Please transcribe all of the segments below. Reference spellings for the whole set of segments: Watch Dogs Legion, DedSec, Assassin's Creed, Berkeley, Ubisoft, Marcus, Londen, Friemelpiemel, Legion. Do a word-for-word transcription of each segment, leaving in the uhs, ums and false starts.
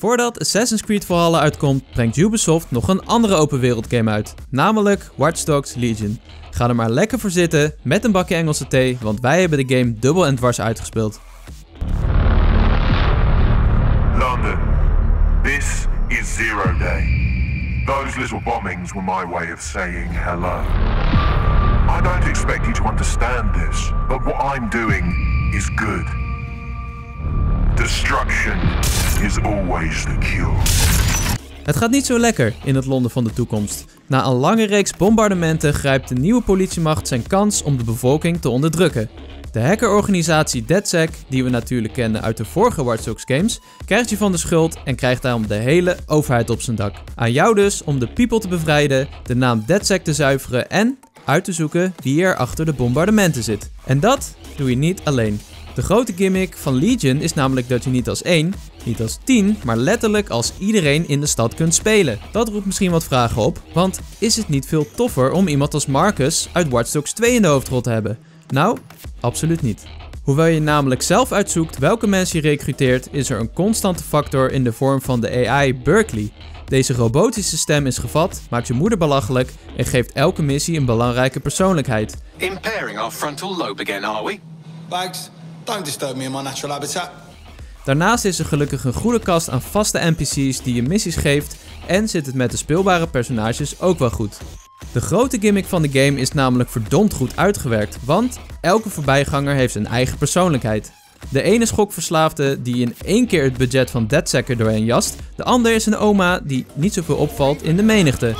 Voordat Assassin's Creed Valhalla uitkomt, brengt Ubisoft nog een andere open wereld game uit, namelijk Watch Dogs Legion. Ga er maar lekker voor zitten met een bakje Engelse thee, want wij hebben de game dubbel en dwars uitgespeeld. Londen, this is zero day. Those little bombings were my way of saying hello. I don't expect you to understand this, but what I'm doing is good. Destruction is always the cure. Het gaat niet zo lekker in het Londen van de toekomst. Na een lange reeks bombardementen grijpt de nieuwe politiemacht zijn kans om de bevolking te onderdrukken. De hackerorganisatie DedSec, die we natuurlijk kennen uit de vorige Watch Dogs games, krijgt je van de schuld en krijgt daarom de hele overheid op zijn dak. Aan jou dus om de people te bevrijden, de naam DedSec te zuiveren en uit te zoeken wie er achter de bombardementen zit. En dat doe je niet alleen. De grote gimmick van Legion is namelijk dat je niet als één, niet als tien, maar letterlijk als iedereen in de stad kunt spelen. Dat roept misschien wat vragen op, want is het niet veel toffer om iemand als Marcus uit Watch Dogs twee in de hoofdrol te hebben? Nou, absoluut niet. Hoewel je namelijk zelf uitzoekt welke mensen je recruteert, is er een constante factor in de vorm van de A I Berkeley. Deze robotische stem is gevat, maakt je moeder belachelijk en geeft elke missie een belangrijke persoonlijkheid. Impairing our frontal lobe again, are we? Thanks. Don't disturb me in my natural habitat. Daarnaast is er gelukkig een goede kast aan vaste N P C's die je missies geeft en zit het met de speelbare personages ook wel goed. De grote gimmick van de game is namelijk verdomd goed uitgewerkt, want elke voorbijganger heeft zijn eigen persoonlijkheid. De ene is gokverslaafde die in één keer het budget van DedSec er doorheen jast, de ander is een oma die niet zoveel opvalt in de menigte.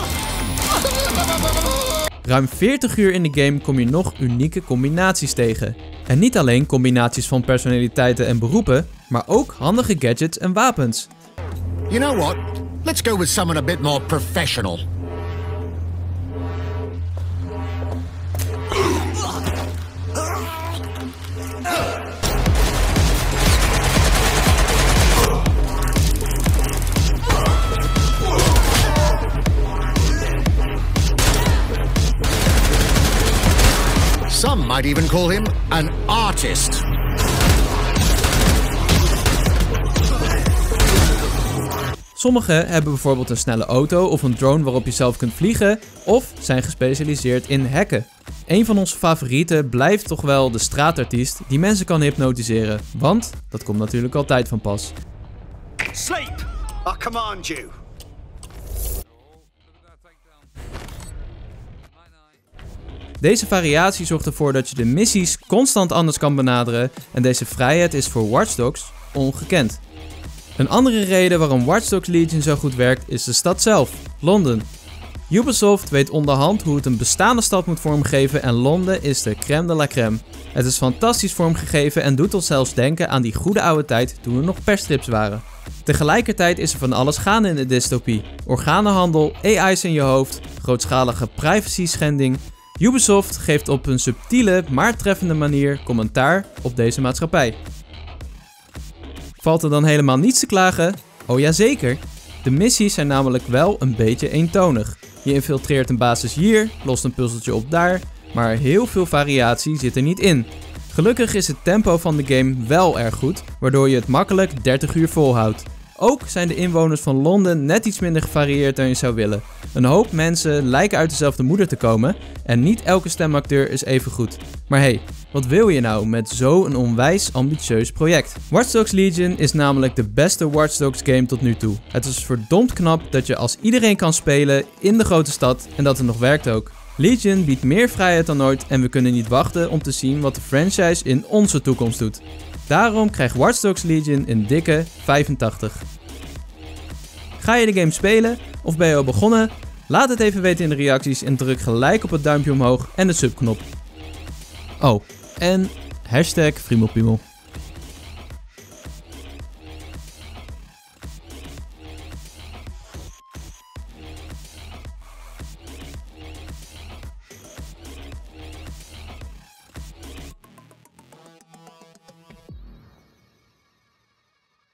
Ruim veertig uur in de game kom je nog unieke combinaties tegen. En niet alleen combinaties van personaliteiten en beroepen, maar ook handige gadgets en wapens. You know what? Let's go with someone a bit more professional. Some might even call him an artist. Sommigen hebben bijvoorbeeld een snelle auto of een drone waarop je zelf kunt vliegen, of zijn gespecialiseerd in hacken. Een van onze favorieten blijft toch wel de straatartiest die mensen kan hypnotiseren, want dat komt natuurlijk altijd van pas. Sleep, I command you. Deze variatie zorgt ervoor dat je de missies constant anders kan benaderen en deze vrijheid is voor Watch Dogs ongekend. Een andere reden waarom Watch Dogs Legion zo goed werkt is de stad zelf, Londen. Ubisoft weet onderhand hoe het een bestaande stad moet vormgeven en Londen is de crème de la crème. Het is fantastisch vormgegeven en doet ons zelfs denken aan die goede oude tijd toen er nog persstrips waren. Tegelijkertijd is er van alles gaande in de dystopie. Organenhandel, A I's in je hoofd, grootschalige privacy schending. Ubisoft geeft op een subtiele, maar treffende manier commentaar op deze maatschappij. Valt er dan helemaal niets te klagen? Oh jazeker! De missies zijn namelijk wel een beetje eentonig. Je infiltreert een basis hier, lost een puzzeltje op daar, maar heel veel variatie zit er niet in. Gelukkig is het tempo van de game wel erg goed, waardoor je het makkelijk dertig uur volhoudt. Ook zijn de inwoners van Londen net iets minder gevarieerd dan je zou willen. Een hoop mensen lijken uit dezelfde moeder te komen en niet elke stemacteur is even goed. Maar hey, wat wil je nou met zo'n onwijs ambitieus project? Watch Dogs Legion is namelijk de beste Watch Dogs game tot nu toe. Het is verdomd knap dat je als iedereen kan spelen in de grote stad en dat het nog werkt ook. Legion biedt meer vrijheid dan ooit en we kunnen niet wachten om te zien wat de franchise in onze toekomst doet. Daarom krijgt Watch Dogs Legion een dikke vijfentachtig. Ga je de game spelen of ben je al begonnen? Laat het even weten in de reacties en druk gelijk op het duimpje omhoog en de subknop. Oh, en hashtag Friemelpiemel.